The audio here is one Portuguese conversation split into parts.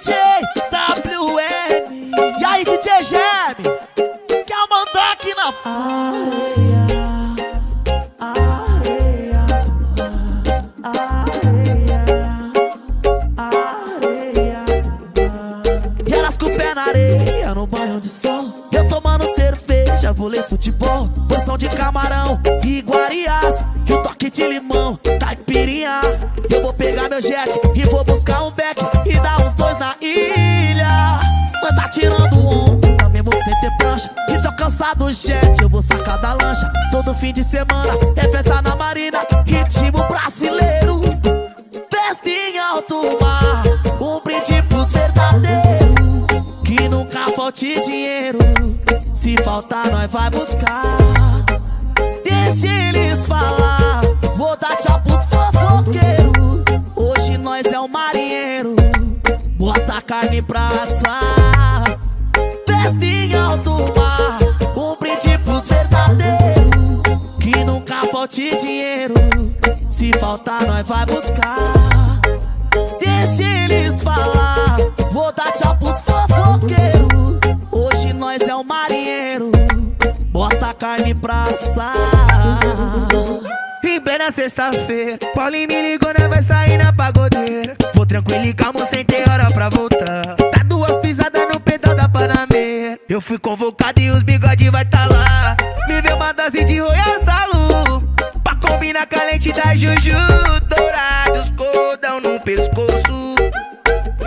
DJ WM. E aí, DJ Gem, quer mandar aqui na paz? Areia, areia, areia, areia. E elas com o pé na areia, no banho de sol. Eu tomando cerveja, vou ler futebol. Porção de camarão e iguarias, e o toque de limão, caipirinha. Eu vou pegar meu jet e vou buscar um beck e dar uns dois na ilha. Manda tirando um, também vou sem ter prancha. E se alcançar do jet, eu vou sacar da lancha. Todo fim de semana é festa na marina, ritmo brasileiro, festa em alto mar. Um brinde pros verdadeiros, que nunca falte dinheiro. Se faltar, nós vai buscar. Deixa eles falar, vou dar tchau pros fofoqueiros. Hoje nós é o marinheiro, bota a carne pra assar. Festa em alto mar, um brinde pros verdadeiros, que nunca falte dinheiro. Se faltar, nós vai buscar. Deixa eles falar, vou dar tchau pros fofoqueiros. Hoje nós é o marinheiro, bota a carne pra assar. Em plena sexta-feira, Paulinho me ligou, né? Vai sair na pagodeira. Vou tranquilo e calmo, sem ter hora pra voltar. Tá duas pisadas no pedal da Panameira. Eu fui convocado e os bigode vai tá lá. Me deu uma dose de Royal Salu, pra combinar com a lente da Juju. Dourados, cordão no pescoço,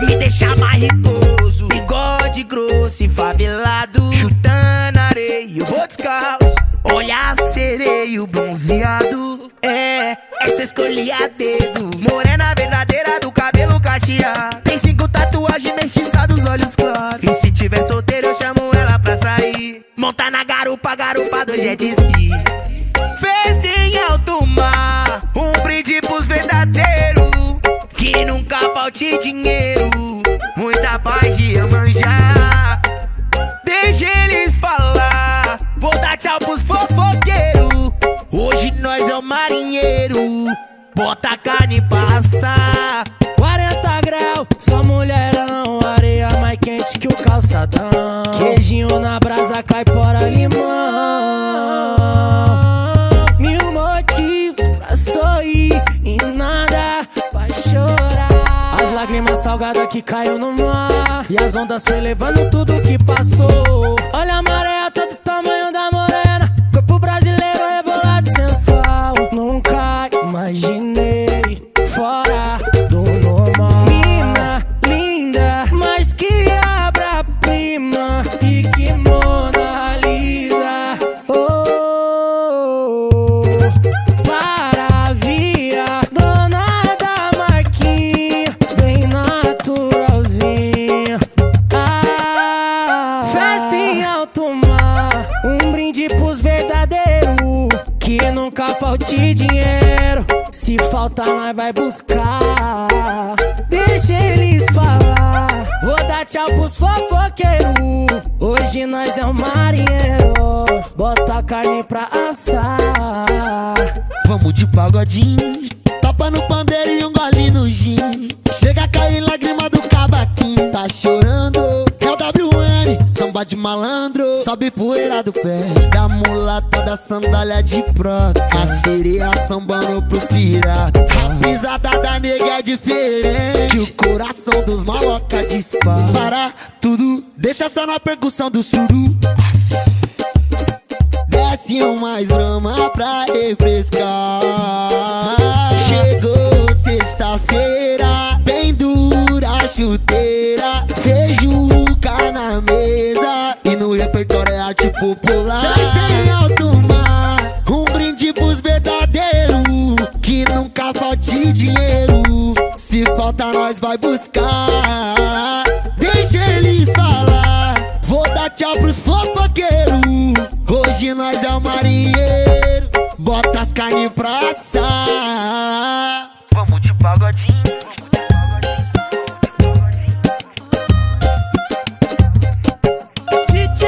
me deixa mais ricoso. Bigode grosso e favelado, chutando a areia, eu vou descalço. Olha sereio bronzeado, essa escolhi a dedo. Morena verdadeira do cabelo cacheado, tem 5 tatuagens mestiçadas, dos olhos claros. E se tiver solteiro eu chamo ela pra sair, montar na garupa, garupa do jet ski. Festa em alto mar, um brinde pros verdadeiros, que nunca falte dinheiro, muita paz de Iemanjá. Deixa eles falar, vou dar tchau pros fofoqueiros. Hoje nós é o marinheiro, bota a carne pra assar. 40 graus, só mulherão, areia mais quente que o calçadão. Queijinho na brasa, caipora, limão. 1000 motivos pra sorrir e nada pra chorar. As lágrimas salgadas que caiu no mar, e as ondas foi levando tudo que passou. Olha a maré, todo o tamanho da morena, corpo brasileiro rebolado sensual. Nunca imaginei fora do normal. Mina linda, mas que abra-prima e que Mona Lisa. Oh, maravilha, dona da marquinha, bem naturalzinha. Ah, festa em alto mar, um brinde pros verdadeiros, que nunca falte dinheiro. Se faltar, nós vai buscar. Deixa eles falar, vou dar tchau pros fofoqueiros. Hoje nós é o marinheiro, bota a carne pra assar. Vamos de pagodinho, topa no pandeiro e um gole no gin. Chega a cair lágrima do cabaquinho, tá chorando, é o WN, samba de malandro. Sobe poeira do pé, da mulata, da sandália de prata, a sereia sambando pros piratas. A pisada da nega é diferente, o coração dos maloca dispara. Para tudo, deixa só na percussão do suru. Desce um mais brama pra refrescar. Chegou sexta-feira, bem dura a chuteira, feijuca na mesa, e no repertório é arte popular. Festa em alto mar, um brinde pros verdadeiros, que nunca falte dinheiro. Se falta, nós vai buscar. Deixa eles falar, vou dar tchau pros fofoqueiros. Hoje nós é o marinheiro, bota as carnes pra assar. Vamos de pagodinho. DJ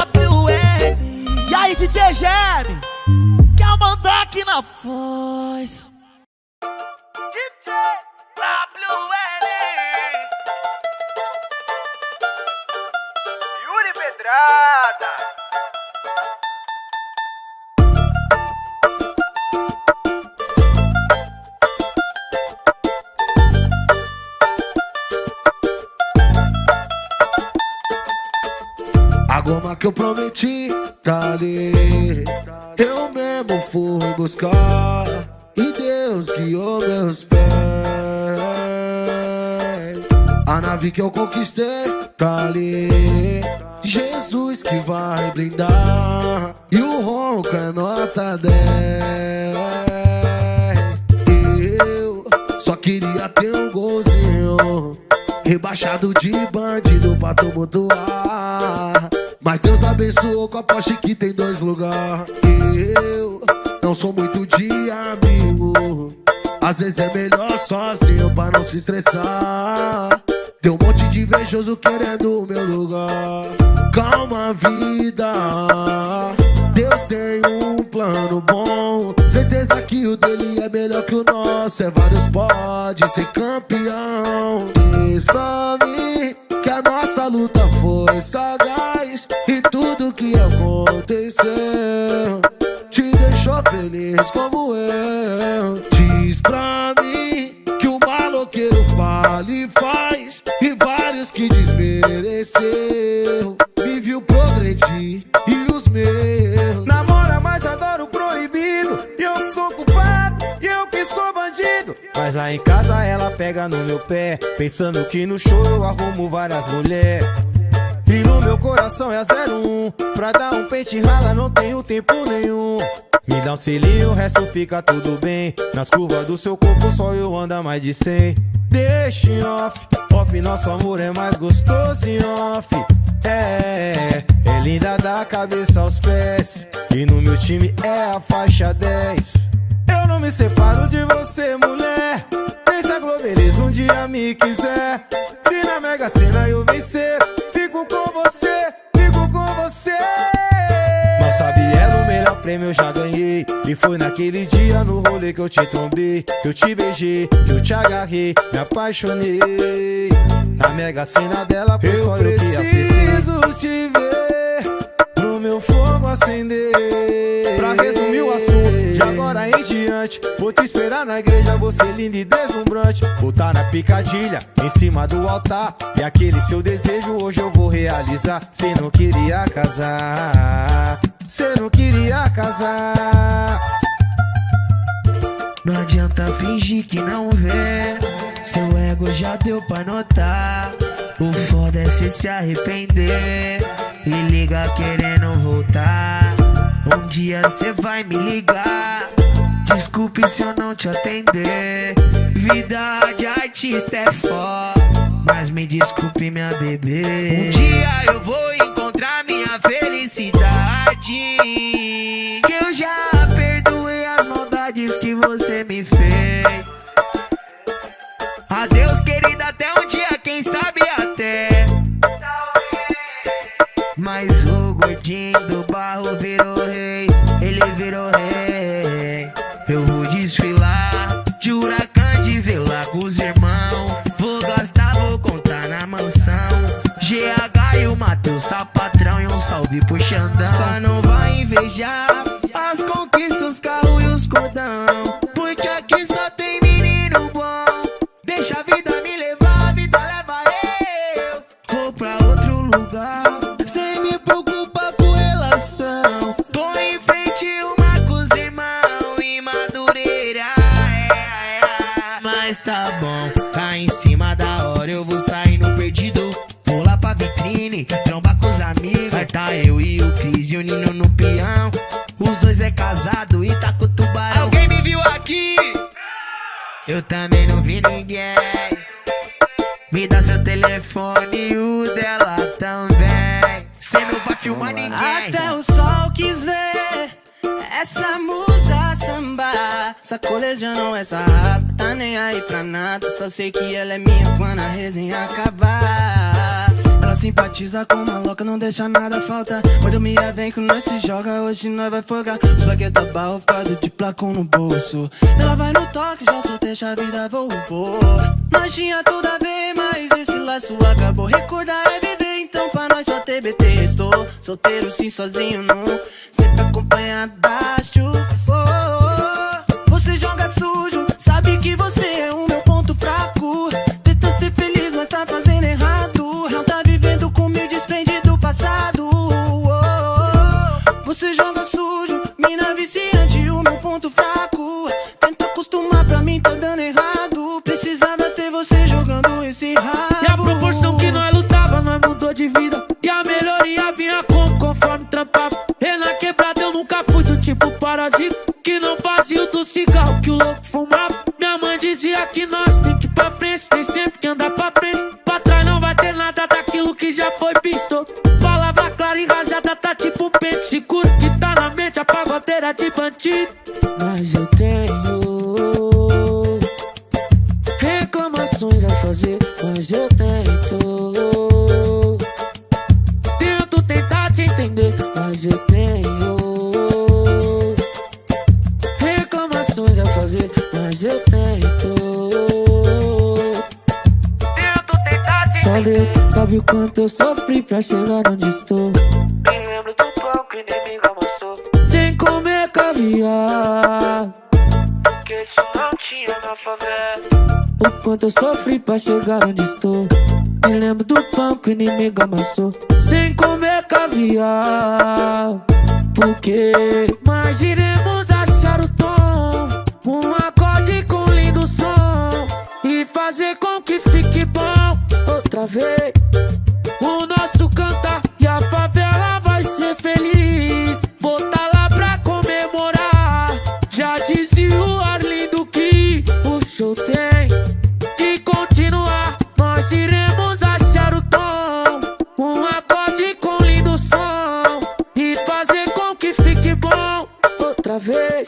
WM. E aí, DJ Gem, quer mandar aqui na voz? DJ WM. que eu prometi tá ali. Eu mesmo fui buscar e Deus guiou meus pés. A nave que eu conquistei tá ali, Jesus que vai blindar, e o ronco é nota 10. Eu só queria ter um golzinho, rebaixado de bandido pra tumultuar, mas Deus abençoou com a Porsche que tem 2 lugares. Eu não sou muito de amigo, às vezes é melhor sozinho pra não se estressar. Tem um monte de invejoso querendo o meu lugar. Calma, vida, Deus tem um plano bom, certeza que o dele é melhor que o nosso. É vários, pode ser campeão. Diz pra mim que a nossa luta foi sagaz, e tudo que aconteceu te deixou feliz como eu. Diz pra mim que o maloqueiro fala e faz, e vários que desmereceu me viu progredir, e os meus namora, mas adoro o proibido. E eu que sou culpado, e eu que sou bandido, mas lá em casa ela pega no meu pé, pensando que no show eu arrumo várias mulheres. E no meu coração é 01, pra dar um pente rala não tenho tempo nenhum. Me dá um selinho, o resto fica tudo bem. Nas curvas do seu corpo só eu ando mais de 100. Deixa em off, off nosso amor é mais gostoso em off. É linda da cabeça aos pés, e no meu time é a faixa 10. Eu não me separo de você, mulher, nem se a Globeleza um dia me quiser. Se na Mega Sena eu vencer, fico com você, fico com você. Não sabia, o melhor prêmio eu já ganhei, e foi naquele dia no rolê que eu te trombei, que eu te beijei, que eu te agarrei, me apaixonei. Na Mega Sena dela foi só eu que acertei. Eu preciso te ver pro meu fogo acender. Pra resumir o assunto, de agora em diante vou te esperar na igreja, você linda e deslumbrante. Vou tá na picadilha, em cima do altar, e aquele seu desejo hoje eu vou realizar. Cê não queria casar, cê não queria casar. Não adianta fingir que não vê, seu ego já deu pra notar. O foda é cê se arrepender e liga querendo voltar. Um dia cê vai me ligar, desculpe se eu não te atender. Vida de artista é foda, mas me desculpe minha bebê. Um dia eu vou encontrar minha felicidade, que eu já perdoei as maldades que você me fez. Adeus querida, até um dia, quem sabe até. Mas o gordinho do barro virou rei, ele virou rei. Eu vou desfilar de Huracan, de vela com os irmãos. Vou gastar, vou contar na mansão. GH e o Matheus tá patrão, e um salve pro Xandão. Só não vai invejar as conquistas, os carros e os cordão, porque aqui só tem menino bom. Deixa a vida me levar, a vida leva eu. Vou pra outro lugar, sem me preocupar com relação. Tô em frente uma com os irmãos e Madureira. Mas tá bom, tá em cima da hora, eu vou sair no perdido. Vou lá pra vitrine, trombar com os amigos. Vai tá eu e o Cris e o Nino no peão. Os dois é casado e tá com o tubarão. Alguém me viu aqui? Eu também não vi ninguém. Me dá seu telefone e o dela também. Cê não vai filmar ninguém. Até o sol quis ver essa musa sambar, sacolejando essa rapa, tá nem aí pra nada. Só sei que ela é minha quando a resenha acabar. Ela simpatiza com maloca, não deixa nada faltar. Quando me vem que nós se joga, hoje nós vai folgar. Os baqueta barrofado de placão no bolso. Ela vai no toque, já só deixa a vida voar. Nós tinha tudo a ver, mas esse laço acabou. Recordar é viver, então pra nós só TBT restou. Solteiro sim, sozinho não, sempre acompanhado da chuva. Oh. Você joga sujo, sabe que você é o meu ponto fraco. Tenta ser feliz, mas tá fazendo errado. Não tá vivendo com meu desprendido passado. que não fazia do cigarro que o louco fumava. Minha mãe dizia que nós tem que ir pra frente, tem sempre que andar pra frente. Pra trás não vai ter nada daquilo que já foi visto. Palavra clara e rajada tá tipo um pente seguro que tá na mente a pagodeira de bandido. Mas eu tenho reclamações a fazer, mas eu tento tentar te entender, mas eu tenho reclamações a fazer, mas eu tento tentar te entender. Sabe o quanto eu sofri pra chegar onde estou? Me lembro do pão que inimigo amassou. Sem comer caviar, porque isso não tinha na favela. O quanto eu sofri pra chegar onde estou. Me lembro do pão que inimigo amassou. Sem comer caviar, porque nós iremos achar o tom, um acorde com lindo som, e fazer com que fique bom outra vez. O nosso cantar e a favela vai ser feliz. Vou tá lá pra comemorar. Já disse o Arlindo que o show tem vez.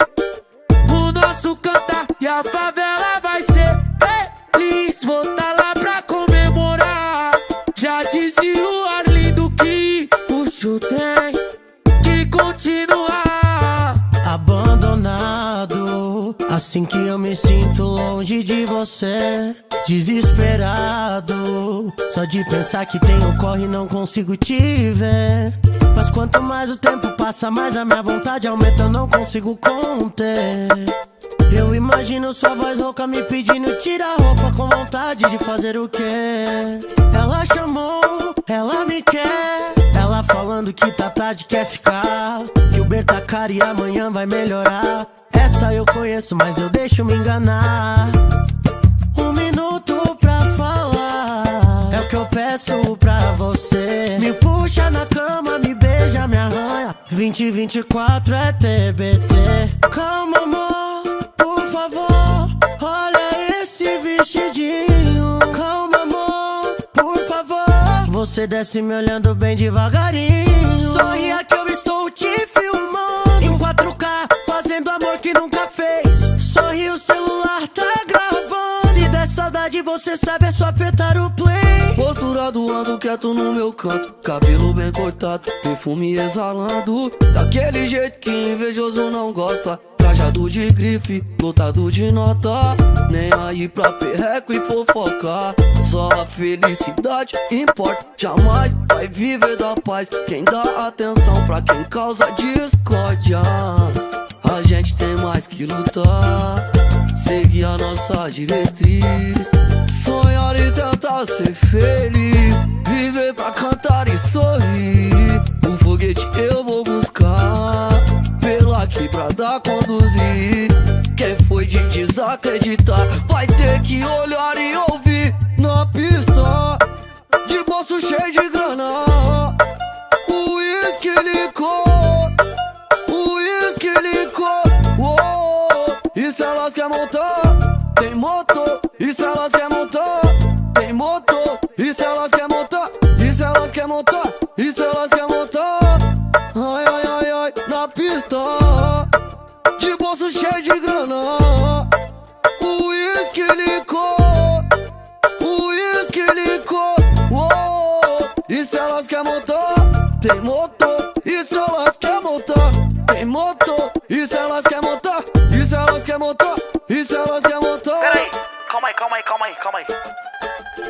O nosso cantar e a favela vai ser feliz. Vou tá lá pra comemorar. Já disse o Arlindo que o show tem que continuar. Abandonado, assim que eu me sinto longe de você. Desesperado, só de pensar que tem um corre e não consigo te ver. Mas quanto mais o tempo passa, mais a minha vontade aumenta, eu não consigo conter. Eu imagino sua voz rouca me pedindo tira a roupa, com vontade de fazer o quê? Ela chamou, ela me quer, ela falando que tá tarde, quer ficar, que o Uber tá caro e amanhã vai melhorar. Essa eu conheço, mas eu deixo me enganar. Um minuto pra falar é o que eu peço pra você. Me puxa na cama, me beija, me arranha. 2024 é TBT. Calma, amor, por favor, olha esse vestidinho. Calma, amor, por favor, você desce me olhando bem devagarinho. Sorria que eu estou te filmando em 4K, fazendo amor que nunca fez. Sorri, o celular tá gravando. Saudade, você sabe, é só apertar o play. Posturado, ando quieto no meu canto, cabelo bem cortado, perfume exalando, daquele jeito que invejoso não gosta. Trajado de grife, lotado de nota, nem aí pra perreco e fofocar. Só a felicidade importa, jamais vai viver da paz quem dá atenção pra quem causa discórdia. A gente tem mais que lutar, seguir a nossa diretriz, sonhar e tentar ser feliz, viver pra cantar e sorrir. Um foguete eu vou buscar, pela aqui pra dar conduzir. Quem foi de desacreditar vai ter que olhar e ouvir. Na pista, de bolso cheio de grana, uísque, licor, uísque, licor. E se elas querem montar, tem moto. E se elas querem montar, tem moto. E se elas querem montar, e se elas querem montar, e se elas querem montar. Ai, ai, ai, ai, na pista, de bolso cheio de grana, uísque, licor, uísque, licor. E se elas querem montar, tem moto. E se elas querem montar, tem moto. E se elas querem montar, e se elas querem montar, e se elas querem montar. Peraí, calma aí, calma aí, calma aí, calma aí.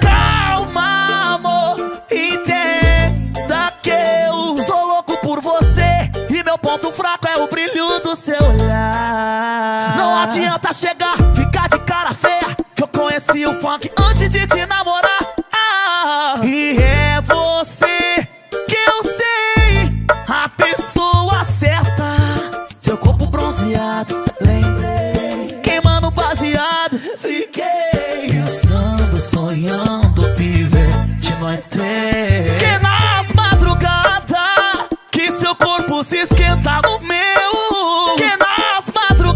Calma, amor, entenda que eu sou louco por você, e meu ponto fraco é o brilho do seu olhar. Não adianta chegar, ficar de cara feia, que eu conheci o funk antes de te namorar. Ah, e é você que eu sei, a pessoa certa. Seu corpo bronzeado, lembrei, queimando baseado, fiquei pensando, sonhando, pivete, nós três. Que nas madrugadas, que seu corpo se esquenta no meu. Que nas madrugadas.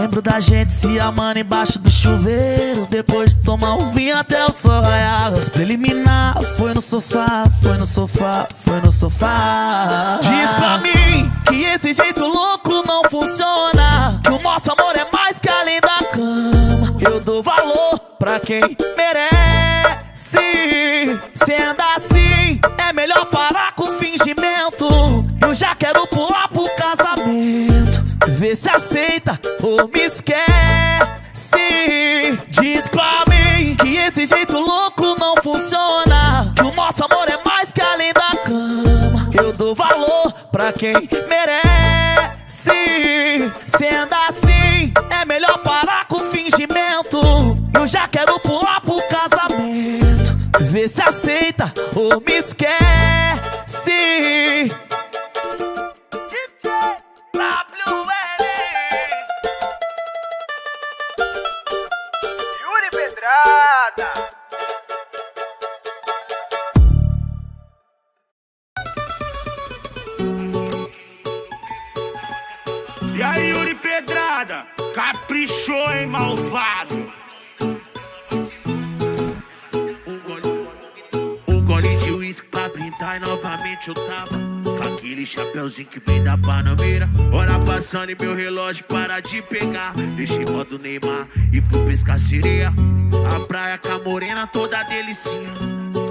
Lembro da gente se amando embaixo do chuveiro, depois de tomar um vinho até o sol raiar. As preliminar foi no sofá, foi no sofá, foi no sofá. Diz pra mim que esse jeito louco não funciona, que o nosso amor é mais que além da cama. Eu dou valor pra quem merece. Se anda assim, é melhor parar com fingimento. Eu já quero pular pro casamento. Vê se aceita ou me esquece. Diz pra mim que esse jeito louco não funciona, que o nosso amor é mais que além da cama. Eu dou valor pra quem merece. Sendo assim, é melhor parar com fingimento. Eu já quero pular pro casamento. Vê se aceita ou me esquece. E aí, Yuri Pedrada, caprichou, hein, malvado? Um gole de uísque pra brindar e novamente eu tava aquele chapéuzinho que vem da Panameira. Hora passando e meu relógio para de pegar. Deixei modo Neymar e fui pescar sereia. A praia com a morena toda delicinha.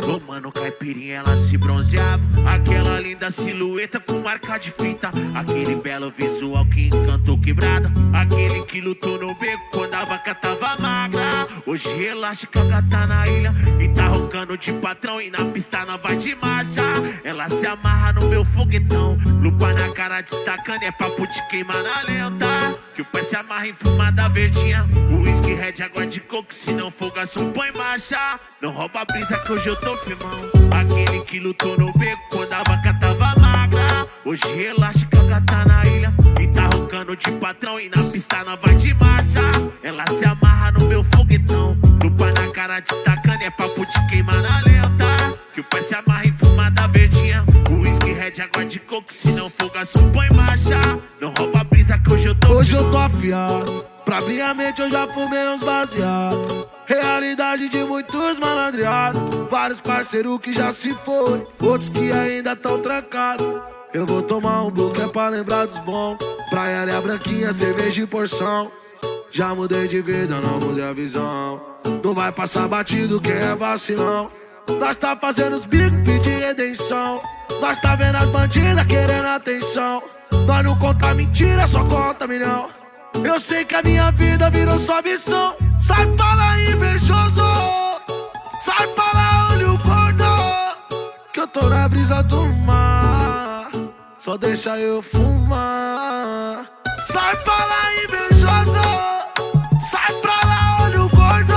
Tomando caipirinha ela se bronzeava. Aquela linda silhueta com marca de fita. Aquele belo visual que encantou quebrada. Aquele que lutou no beco quando a vaca tava magra. Hoje elástica, gata na ilha. E tá roncando de patrão e na pista não vai de marcha. Ela se amarra no meu foguetão. Lupa na cara destacando, é papo de queimar na lenta. Que o pai se amarra em fumada verdinha. O uísque red, água de coco, se não for garçom, põe marcha. Não rouba a brisa que hoje eu tô firmão. Aquele que lutou no beco quando a vaca tava magra. Hoje elástica, gata na ilha. E tá roncando de patrão e na pista não vai de marcha. Ela se amarra no meu foguetão. Lupa na cara destacando, é papo de queimar na lenta. Que o pai se amarra em fumada verdinha. O uísque red, água de coco, se não for garçom, põe marcha. Não rouba a brisa que hoje eu tô firmão. Hoje eu tô afiado. Pra minha mente eu já fumei uns baseados. Realidade de muitos malandreados. Vários parceiros que já se foram, outros que ainda tão trancados. Eu vou tomar um bloco pra lembrar dos bons. Praia, areia branquinha, cerveja e porção. Já mudei de vida, não mudei a visão. Não vai passar batido quem é vacilão. Nós tá fazendo os bicos pedir redenção. Nós tá vendo as bandidas querendo atenção. Nós não conta mentira, só conta milhão. Eu sei que a minha vida virou só missão. Sai pra lá, invejoso. Sai pra lá, olho gordo. Que eu tô na brisa do mar. Só deixa eu fumar. Sai pra lá, invejoso. Sai pra lá, olho gordo.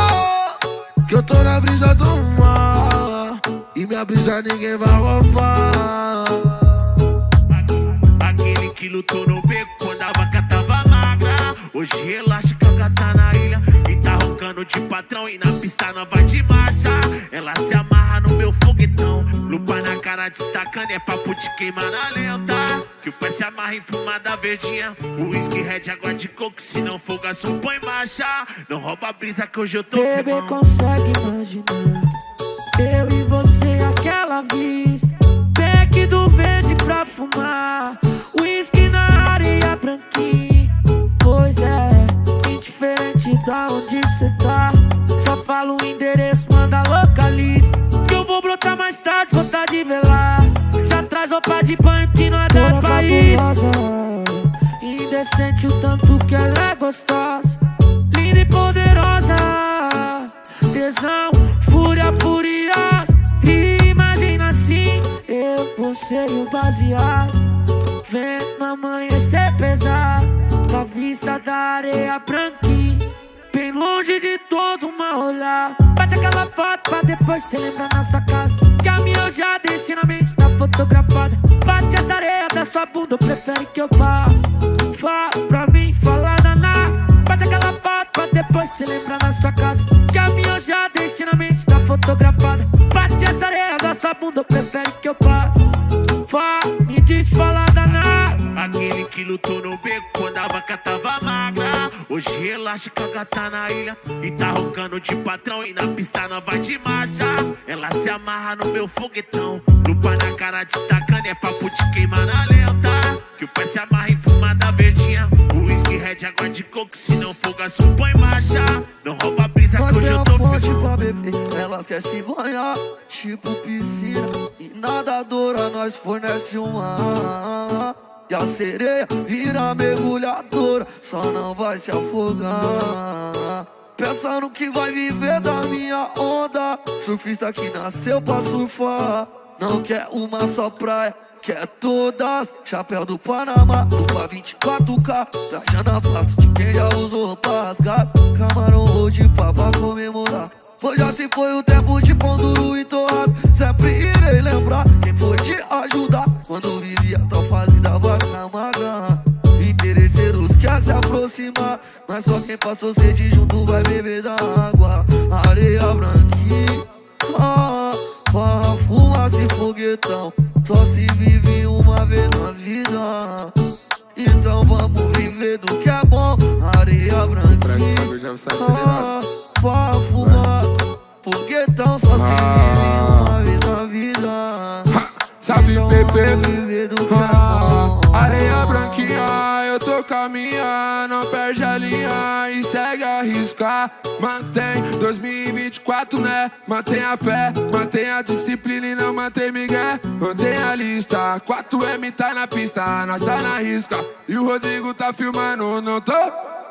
Que eu tô na brisa do mar. E minha brisa ninguém vai roubar. Aquele que lutou no beco quando a vaca tava magra. Hoje elástica, gata na ilha. De patrão e na pista não vai de marcha. Ela se amarra no meu foguetão. Lupa na cara destacando, é papo de queimar na lenta. Que o pai se amarra em fumada verdinha. O uísque red, água de coco, se não for garçom, põe marcha. Não rouba a brisa que hoje eu tô firmão. Bebê, consegue imaginar eu e você aquela vez? Beck do verde pra fumar, uísque na areia branquinha. Pois é diferente da onde cê tá. Só fala o endereço, manda localize. Que eu vou brotar mais tarde, vou tá de velar. Já traz roupa de banho que não é dado pra ir. Indecente o tanto que ela é gostosa. Linda e poderosa. Tesão, fúria, furiosa. E imagina assim, eu, você e o baseado. Vendo amanhecer pesar. A vista da areia branquinha, bem longe de todo o mau olhar. Bate aquela foto pra depois cê lembrar na sua casa. Que a minha eu já deixei na mente, tá fotografada. Bate as areias da sua bunda, prefere que eu vá. Fala pra mim, fala naná. Bate aquela foto pra depois cê lembrar na sua casa. Que a minha eu já deixei na mente, tá fotografada. Bate as areias da sua bunda, prefere que eu vá. Fala, me diz, fala naná. Aquele que lutou no beco quando a vaca tava magra. hoje relaxa que a gata na ilha e tá roncando de patrão e na pista não vai de marcha. Ela se amarra no meu foguetão, lupa na cara destacando, é papo de queimar na lenta. Que o pai se amarra em fumada verdinha, o whisky red, água de coco, se não foga só põe marcha. Não rouba a brisa que hoje eu tô firme. Elas querem se banhar, tipo piscina e nadadora, nós fornece um ar. E a sereia vira mergulhadora, só não vai se afogar. Pensando que vai viver da minha onda, surfista que nasceu pra surfar. Não quer uma só praia, quer todas. Chapéu do Panamá, lupa 24K, trajando a face de quem já usou roupa rasgada. Camarão hoje pra comemorar, pois já se foi o tempo de pão duro e torrado. Sempre irei lembrar quem pôde ajudar quando vivia tal fase da vaca magra. Interesseiros quer se aproximar, mas só quem passou sede junto vai beber da água. Areia branquinha, farra, fumaça e foguetão, só se vive uma vez na vida. Então vamos viver do que é bom. Areia branquinha, farra, fumaça, foguetão, só se vive uma vez na vida. Sabe beber, areia branquinha, eu tô caminhando, não perde a linha e segue a riscar. Mantém 2024, né? Mantém a fé, mantém a disciplina e não mantém migué. Mantém a lista, 4M tá na pista, nós tá na risca. E o Rodrigo tá filmando, não tô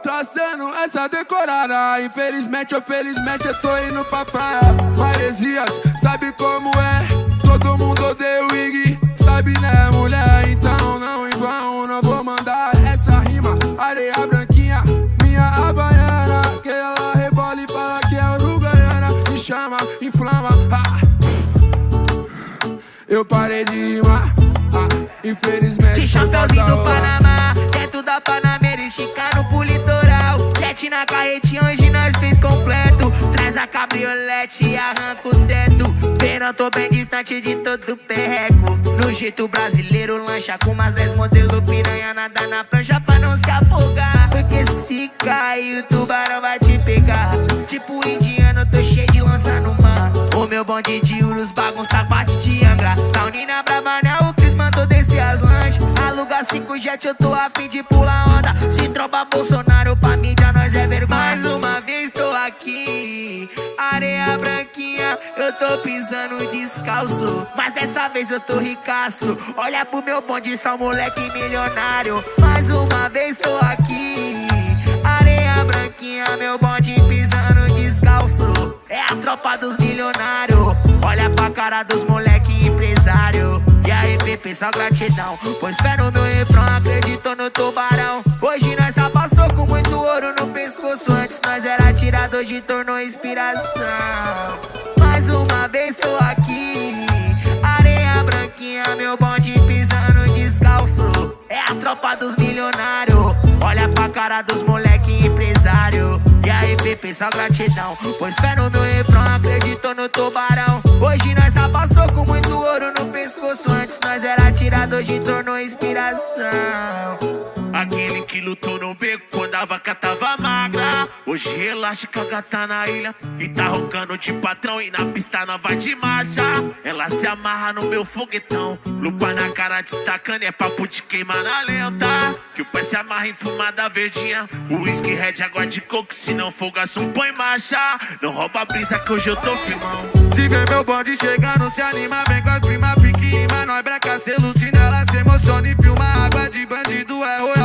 traçando essa decorada. Infelizmente ou felizmente eu tô indo pra praia. Maresias, sabe como é? Todo mundo odeia o Iggy, sabe né mulher? Então não em vão, não vou mandar essa rima. Areia branquinha, minha havaiana, que ela revole e fala que é uruguaiana. Me chama, inflama, ah. Eu parei de rimar, ah. Infelizmente de chapéuzinho do Panamá, dentro da Panamera, esticando pro litoral. Jet na carretinha, hoje nós fez completo. Traz a cabriolete e arranca o teto. Verão, tô bem distante de todo perreco. No jeito brasileiro, lancha com umas 10 modelos. Piranha nada na prancha pra não se afogar, porque se cair o tubarão vai te pegar. Tipo indiano, tô cheio de lança no mar. O meu bonde de urus bagunça parte de Angra. Taunina brava, né? O Cris mandou descer as lanchas. Aluga 5 jet, eu tô a fim de pular onda. Se tromba Bolsonaro pra mídia, nós é vergonha. Mais uma vez tô aqui, areia branquinha, eu tô pisando descalço, mas dessa vez eu tô ricaço. Olha pro meu bonde, só moleque milionário. Mais uma vez tô aqui, areia branquinha, meu bonde pisando descalço. É a tropa dos milionários, olha pra cara dos moleque empresário. E aí, Pepe, só gratidão, pois fé no meu refrão, acreditou no tubarão. Hoje nós tá passou com muito ouro no pescoço. Antes nós era tirado, hoje tornou inspiração. Mais uma vez tô aqui, areia branquinha, meu bonde pisando descalço. É a tropa dos milionários, olha pra cara dos moleque empresário. E aí, Pepe, só gratidão, pois fé no meu refrão, acreditou no tubarão. Hoje nós tá passou com muito ouro no pescoço. Antes nós era tirado, hoje tornou inspiração. Aquele que lutou no beco quando a vaca tava magra, hoje relaxa que a gata na ilha e tá roncando de patrão e na pista não vai de marcha. Ela se amarra no meu foguetão, lupa na cara destacando, é papo de queimar na lenta. Que o pai se amarra em fumada verdinha, o whisky red, água de coco, se não folga só põe marcha. Não rouba a brisa que hoje eu tô firmão. Se vê meu bonde chegando, se anima, vem com as prima, pique rima. Nós branca, se alucina, ela se emociona e filma. Água de bandido é roia.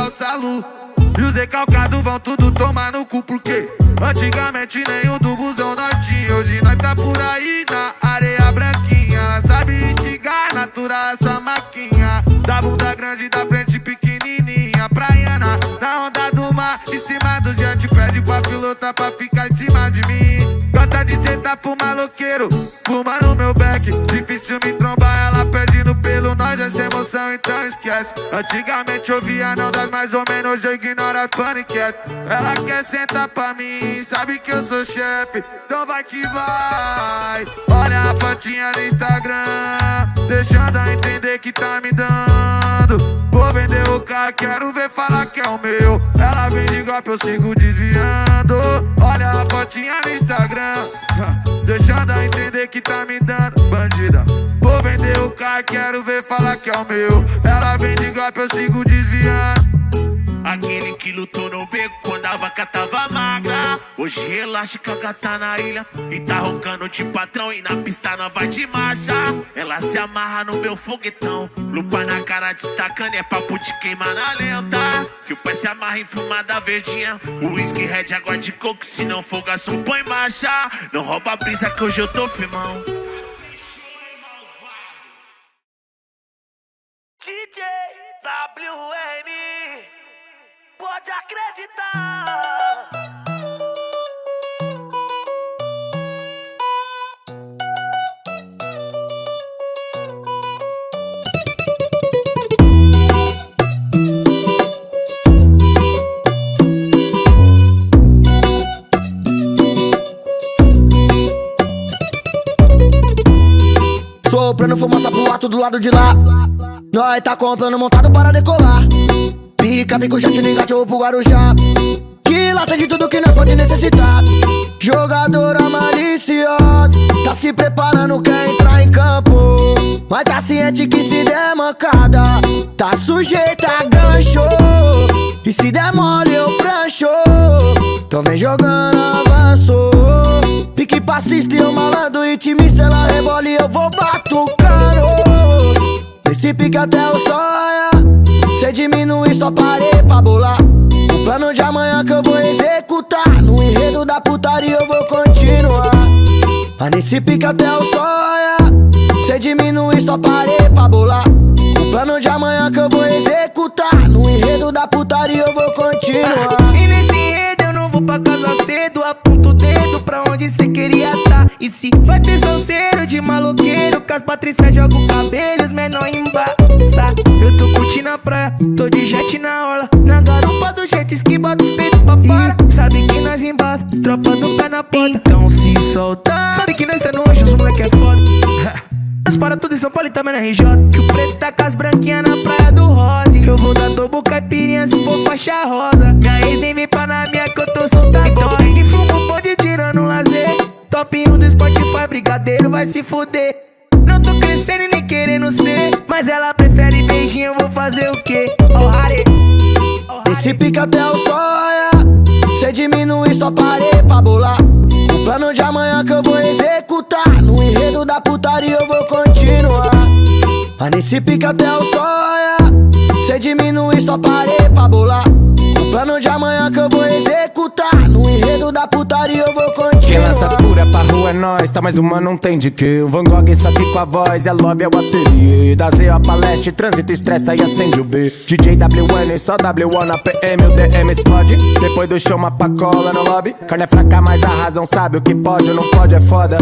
E os recalcados vão tudo tomar no cu, porque antigamente nenhum do busão nós tinha. Hoje nós tá por aí na areia branquinha. Ela sabe instigar, natural essa maquinha. Da bunda grande, da frente pequenininha. Praiana, na onda do mar, em cima do diante. Pede com a pilota pra ficar em cima de mim. Gosta de sentar pro maloqueiro, fuma no meu beck. Difícil me trombar, ela pedindo pelo nós. Essa emoção então esquece. Antigamente eu via não das mais ou menos, hoje eu ignoro as paniquete. Ela quer sentar pra mim, sabe que eu sou chefe, então vai que vai. Olha a fotinha no Instagram, deixando a entender que tá me dando. Vou vender o carro, quero ver falar que é o meu. Ela vem de igual papo eu sigo desviando. Olha a fotinha no Instagram, deixando a entender que tá me dando bandida. Vou vender o carro, quero ver falar que é o meu. Ela vem de golpe, eu sigo desviando. Aquele que lutou no beco quando a vaca tava magra, hoje relaxa que a gata na ilha e tá roncando de patrão, e na pista não vai de marcha. Ela se amarra no meu foguetão, lupa na cara destacando, é papo de queimar na lenta. Que o pai se amarra em fumada verdinha, o whisky red, água de coco, se não folga só põe marcha. Não rouba a brisa que hoje eu tô firmão. DJ WN, pode acreditar. Soprando fumaça pro ar, do lado de lá. Nós tá comprando montado para decolar. Pica, pico, chate, ligate ou pro Guarujá, que lá tem de tudo que nós pode necessitar. Jogadora maliciosa, tá se preparando, quer entrar em campo, mas tá ciente que se der mancada, tá sujeita a gancho. E se der mole eu prancho, então vem jogando, avanço. Pique passista e eu malandro e timista, ela rebola e eu vou batucando. Esse pique até o sol, cê diminui, só parei pra bolar o plano de amanhã que eu vou executar. No enredo da putaria eu vou continuar. A nesse pique até o sonha, cê diminui, só parei pra bolar o plano de amanhã que eu vou executar. No enredo da putaria eu vou continuar. E nesse enredo eu não vou pra casa cedo, aponto o dedo pra onde cê queria tá. E se vai ter salseiro de maloqueiro, que as patrícias jogam cabelo, os menor embaça. Eu tô curtindo a praia, tô de jet na orla, na garupa do jet ski, bota os peitos pra fora. Sabe que nós embata, tropa do pé na porta, então se solta. Sabe que nós tá no anjo, os moleque é foda. Nós para tudo em São Paulo e também na RJ, que o preto tá com as branquinhas na praia do Rose. Eu vou dar dobro caipirinha se for faixa rosa. Minha nem vem pra na minha que eu tô solta agora. Então que fumo pode tirando um lazer, top 1 do Spotify, brigadeiro vai se fuder. Não tô crescendo e nem querendo ser, mas ela prefere beijinho, eu vou fazer o quê? Oh, Hare. Esse pique até o sonha, cê diminui, só parei pra bolar o plano de amanhã que eu vou executar. No enredo da putaria eu vou continuar. A nesse pique até o sonha, cê diminui, só parei pra bolar o plano de amanhã que eu vou executar. No enredo da putaria eu vou continuar. Quem lança as pura pra rua é nós, tá mais uma, não tem de que. O Van Gogh isso aqui com a voz, é love, é o ateliê. Da Z a palestra, trânsito estressa e acende o V. DJ WN, só W1 na PM, o DM explode. Depois do show uma pacola no lobby. Carne é fraca, mas a razão sabe o que pode ou não pode, é foda.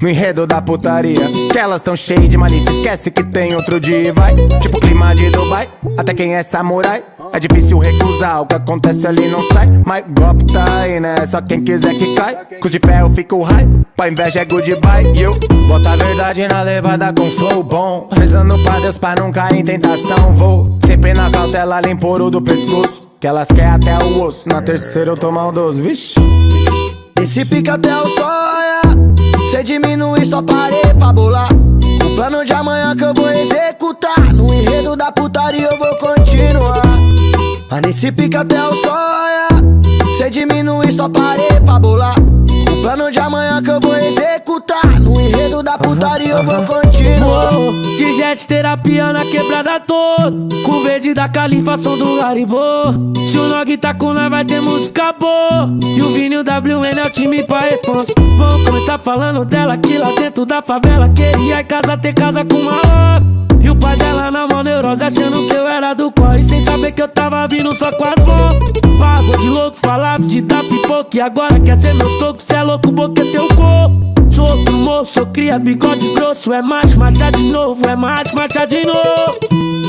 No enredo da putaria, que elas tão cheias de malícia, esquece que tem outro dia e vai. Tipo clima de Dubai, até quem é samurai é difícil recusar, o que acontece ali não sai. My golpe tá aí, né? Só quem quiser que cai. Cus de ferro fica o high, pra inveja é goodbye. Eu bota a verdade na levada com flow bom, rezando pra Deus pra não cair em tentação. Vou sempre na cautela, limpo ouro do pescoço, que elas querem até o osso. Na terceira eu tô maldoso, vixe. Esse pique até o sonha, cê diminui, só parei pra bolar o plano de amanhã que eu vou executar. No enredo da putaria eu vou continuar. A nesse pique até o sonha, cê diminui, só parei pra bolar o plano de amanhã que eu vou executar. No enredo da putaria eu vou continuar. De jet terapia na quebrada toda, com verde da Califa, som do Garibô. Se o Nog tá com nós vai ter música boa, e o Vini, o WN é o time pra responsa. Vão começar falando dela que lá dentro da favela queria em casa ter casa com uma hora. E o pai dela na mão neurose achando que eu era do corre, sem saber que eu tava vindo só com as mãos. Pago de louco, falava de dar pipoca, e agora quer ser meu toco, cê é louco, boca é teu corpo. Sou outro moço, sou cria, bigode grosso, é macho, macha de novo, é macho, macha de novo.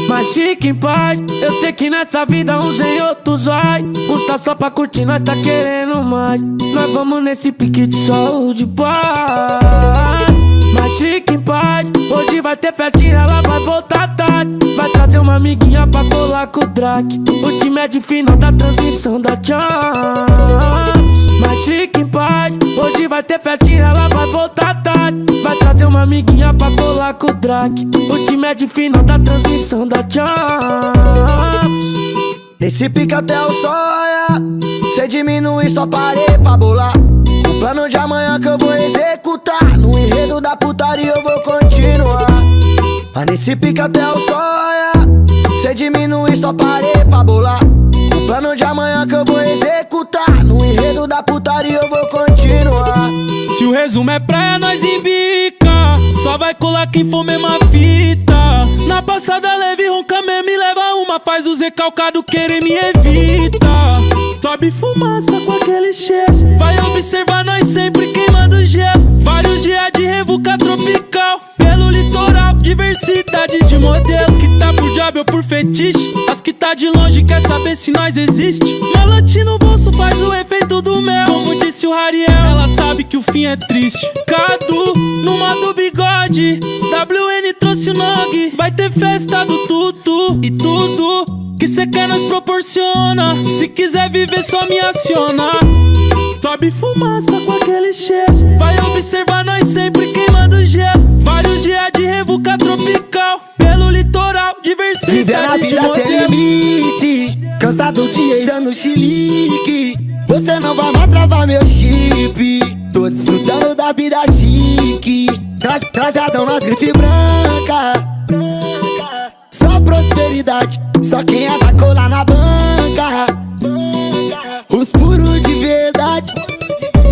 Mas fica em paz, eu sei que nessa vida uns em outros vai. Uns tá só pra curtir, nós tá querendo mais. Nós vamos nesse pique de sol de paz. Mas fique em paz, hoje vai ter festinha, ela vai voltar tarde. Vai trazer uma amiguinha pra colar com o Drake. O time é de final da transmissão da Champs. Mas fique em paz, hoje vai ter festinha, ela vai voltar tarde. Vai trazer uma amiguinha pra colar com o Drake. O time é de final da transmissão da Champs. Nesse pique até o sol olhar, cê diminui, só parei pra bolar. O plano de amanhã que eu vou executar, no enredo da putaria eu vou continuar. Mas nesse pique até o sol olhar, cê diminui, só parei pra bolar. O plano de amanhã que eu vou executar, no enredo da putaria eu vou continuar. Se o resumo é praia, nós embica. Só vai colar quem for mesma fita. Na passada leve, ronca mesmo, me leva uma. Faz os recalcados querer me evita. Sobe fumaça com aquele cheiro. Vai observar nós sempre queimando gelo. Vários dias de revuca tropical pelo litoral, diversidade de modelos. Que tá por diabo ou por fetiche, as que tá de longe quer saber se nós existe. Melote no bolso faz o efeito do mel. Como disse o Hariel, ela sabe que o fim é triste. Kadu, no modo bigode, WN trouxe o Nog. Vai ter festa do tutu e tudo que cê quer nós proporciona. Se quiser viver só me aciona. Sobe fumaça com aquele cheiro. Vai observar nós sempre queimando gelo. Vários dias de revuca tropical pelo litoral, diversidade. Viver a vida sem limite, cansado de ex no chilique. Você não vai mais travar meu chip. Tô desfrutando da vida chique. Trajadão na grife branca. Só prosperidade, só quem é da cola na banca. Os puros de verdade,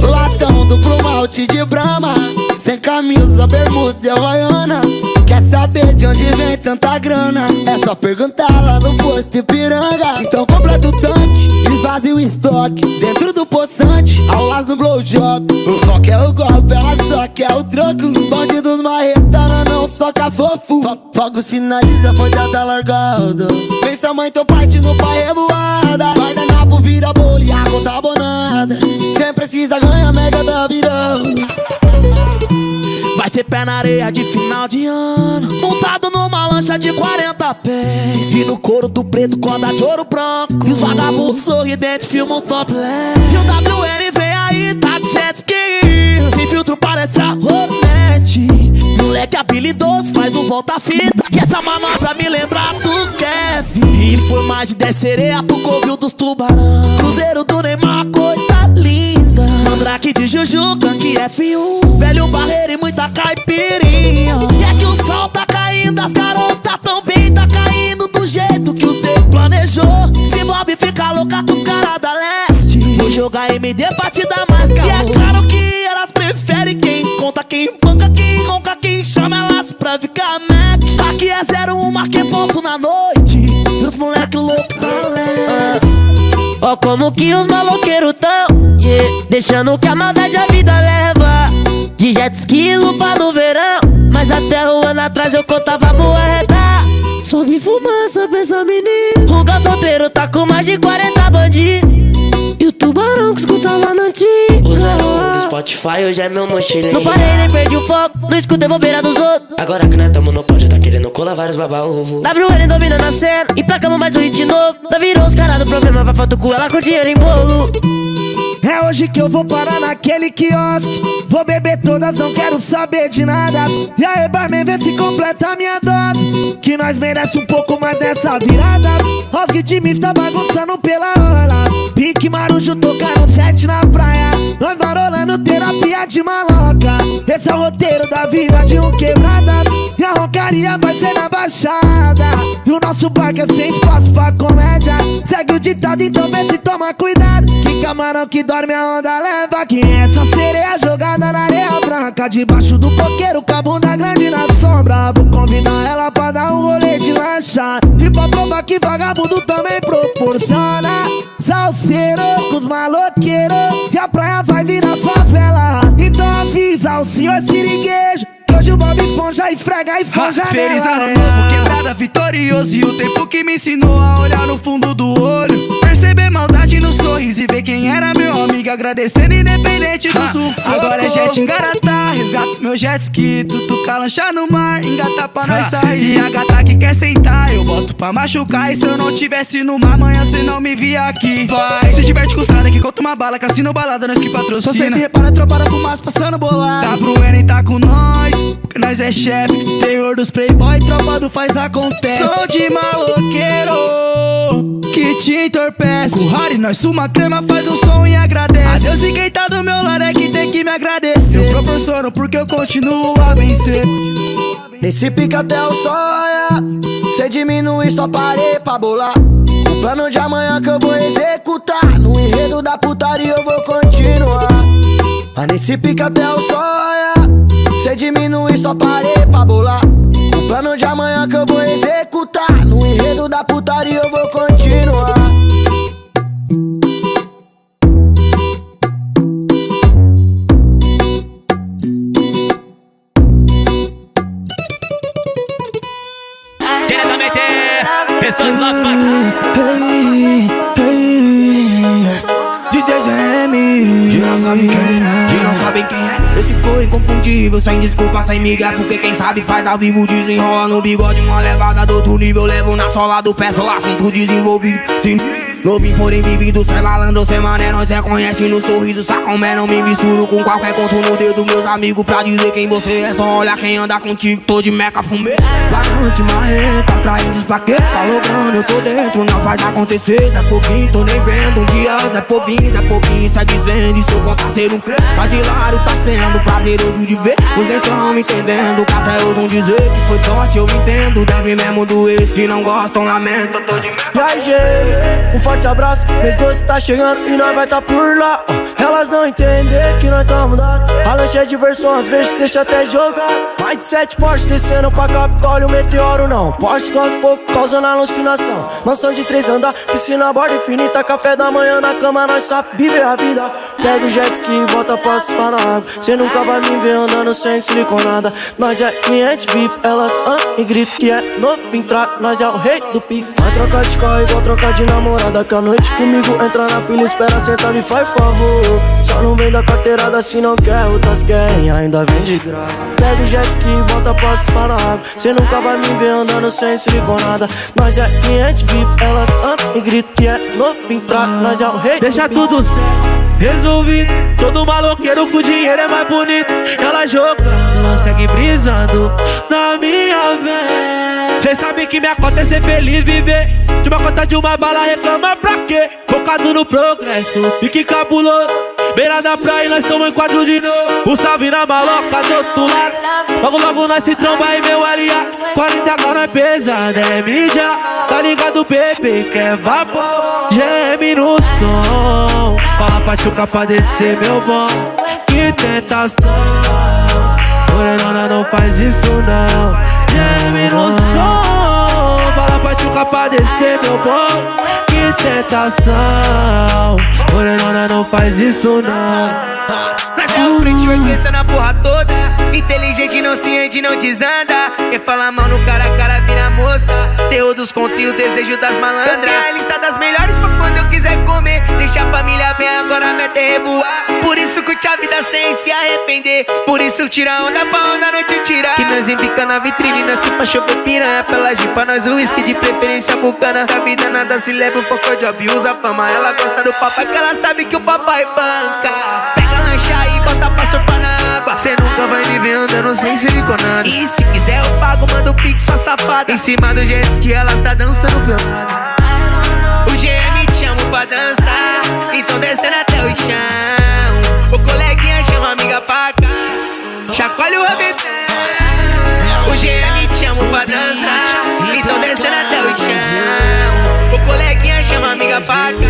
latão do Promalte de Brahma. Sem camisa, bermuda e havaiana. Quer saber de onde vem tanta grana? É só perguntar lá no posto Ipiranga. Então completa o tanque e vazia o estoque. Dentro do poçante, aulas no blowjob. O foco é o golpe, ela só quer o troco. Bonde dos marretana não soca fofo. Fogo sinaliza, foi dada largada. Pensa mãe, teu pai te no pai revoada. Guarda na pô, vira bolo e a conta abonada. Sem precisa ganhar mega da virada. Vai ser pé na areia de final de ano, montado numa lancha de 40 pés. E no couro do preto, corda de ouro branco. E os vagabundos sorridentes filmam os topless. E o WN vem aí, tá de jet ski. Se filtro parece a Ronete. Moleque habilidoso, faz um volta-fita. E essa manobra me lembra do Kevin. E foi mais de 10 sereia pro covil dos tubarão. Cruzeiro do Neymar, coisa linda. Mandrake de Jujuca, que F1. Velho barreiro e muita caipirinha. E é que o sol tá caindo, as garotas tão bem. Tá caindo do jeito que o tempo planejou. Se Bob fica louca com os caras da leste, vou jogar MD pra te dar mais calor. E é claro que elas preferem quem conta, quem banca, quem ronca, quem chama elas pra ficar mec. Aqui é 01, marquei ponto na noite. E os moleque louco tá leve. Ó como que os maloqueiros tão, yeah, deixando que a maldade a vida leva. De jet ski lupa no verão, mas até um ano atrás eu contava moeda. Sobe fumaça, pensa menino. O galo solteiro tá com mais de 40 bandidos. E o tubarão que escuta lá na antiga. O 01 do Spotify hoje é meu mochilinho. Não parei nem perdi o foco, não escutei bobeira dos outros. Agora que nós tamo no pódio, tá querendo colar vários baba-ovo. WN domina na cena, e placamos mais um hit novo. Lá virou os caras do problema, vai foto com ela com dinheiro em bolo. É hoje que eu vou parar naquele quiosque. Vou beber todas, não quero saber de nada. E aí, barman, vê se completa a minha dose, que nós merece um pouco mais dessa virada. Os guitimis tá bagunçando pela orla. Pique Marujo tocaram chat na praia. Nós barolando terapia de maloca. Esse é o roteiro da vida de um quebrada. E a roncaria vai ser na baixada. E o nosso parque é sem espaço pra comédia. Segue o ditado, então vê se toma cuidado. Que camarão que dói minha onda leva, que essa sereia jogada na areia branca. Debaixo do coqueiro, com a bunda grande na sombra. Vou convidar ela pra dar um rolê de lancha. E pra provar que vagabundo também proporciona. Salseiro com os maloqueiros, e a praia vai virar favela. Então avisa o senhor siriguejo, que hoje o Bob Esponja esfrega e esponja nela. Feliz ano novo, quebrada, vitorioso. E o tempo que me ensinou a olhar no fundo do olho, perceber maldade no sorriso e ver quem era meu amigo. agradecendo independente do sufoco. Agora é jet engaratá, resgato meu jet ski, tutuca lancha no mar, engata pra nós sair. E a gata que quer sentar, eu boto pra machucar. E se eu não tivesse numa manhã, cê não me via aqui. Vai, se diverte com os trada que conta uma bala, cassino balada, nós que patrocina. Só senta e repara, tropada com massa, passando bolada. WN tá com nós, porque nós é chefe. Terror dos playboy, tropa do faz acontece. Sou de maloqueiro que te entorpece. Com Hari, nós suma crema, faz um som e agradece. Adeus e quem tá do meu lado é que tem que me agradecer. Eu proporciono porque eu continuo a vencer. Nesse pica até o sol, cê diminui, só parei pra bolar. O plano de amanhã que eu vou executar, no enredo da putaria eu vou continuar. Mas nesse pica até o sol, cê diminui, só parei pra bolar. O plano de amanhã que eu vou executar, no enredo da putaria eu vou continuar. Sem desculpa, sem miga, porque quem sabe faz ao vivo. Desenrola no bigode, uma levada do outro nível. Levo na sola do pé, só assunto desenvolvido. Sim, novinho porém vivido, sem malandro, sem mané. Nós reconhece no sorriso, sacomé. Não me misturo com qualquer conto no dedo. Meus amigos pra dizer quem você é, só olha quem anda contigo. Tô de meca, fumê. Vacante, marreta, atraindo os paquetes. Falou grande, eu tô dentro, não faz acontecer. Zé pouquinho, tô nem vendo um dia. Zé pouquinho, sai dizendo. E se eu contar ser um creme, mas hilário tá sendo prazeroso de ver. Os estão me entendendo, até ousam dizer que foi sorte, eu entendo. Deve mesmo doer, se não gostam, lamento. Eu tô de medo. Um forte abraço, mês 12 tá chegando e nós vai tá por lá. Elas não entendem que nós tá mudado. A lancha é diversão, às vezes deixa até jogar. Mais de 7 Porsche descendo pra capital e o meteoro não. Porsche com aos poucos causando alucinação. Mansão de 3 andar, piscina, borda infinita. Café da manhã na cama, nós sabe viver a vida. Pega o jet ski e volta pra se parar. Cê nunca vai me ver andando sem siliconada. Nós é cliente VIP, elas andam em grife. Que é novo entrar, nós é o rei do pix. Vai trocar de carro igual trocar de namorada. Que a noite comigo entra na fila, espera sentar e faz favor. Só não vem da carteirada se não quer, outras querem, ainda vem de graça. Pega o jet ski e volta pra se parar. Cê nunca vai me ver andando sem siliconada. Nós é cliente VIP, elas andam em grife. Que é novo entrar, nós é o rei do pix. Deixa tudo certo, resolvido. Todo maloqueiro com dinheiro é mais bonito. Ela jogando, segue brisando na minha vez. Cê sabe que minha cota é ser feliz, viver. De uma cota de uma bala reclama pra quê? Focado no progresso, pique cabuloso. Beira da praia, nós estamos em quadro de novo. Um salve na maloca do outro lado. Logo logo nós se tromba e meu aliado. 40 agora é pesada, é mídia. Tá ligado, bebê, que é vapor. Geme no som, fala pra chucar pra descer, meu bom. Que tentação, morenona não faz isso não. Geme no som, fala pra chucar pra descer, meu bom. Que tentação, morenona não faz isso não. Nós é os frente, orquestra na porra toda. Inteligente, não se rende, não desanda. Quem fala mal no cara a cara vira moça. Terror dos contos e o desejo das malandras. A lista das melhores pra quando eu quiser comer. Deixa a família bem, agora a meta é reboar. Por isso curte a vida sem se arrepender. Por isso tira onda pra onda não te tirar. Que nós embica na vitrine, nós que pra chover piranha. Pela jipa, nós uísque, de preferência bucana. Da vida nada se leva, o foco de abusa a fama. Ela gosta do papai, que ela sabe que o papai banca. Pega a lancha e bota pra surfar na água. Cê nunca vai me ver andando sem siliconada. E se quiser eu pago, manda o pix, sua safada. Em cima do jet ski, ela tá dançando pelada. O GM te chama pra dançar, então descendo até o chão. O coleguinha chama a amiga pra cá, chacoalha o rabetão. O GM te chama pra dançar, então descendo até o chão. O coleguinha chama a amiga pra cá.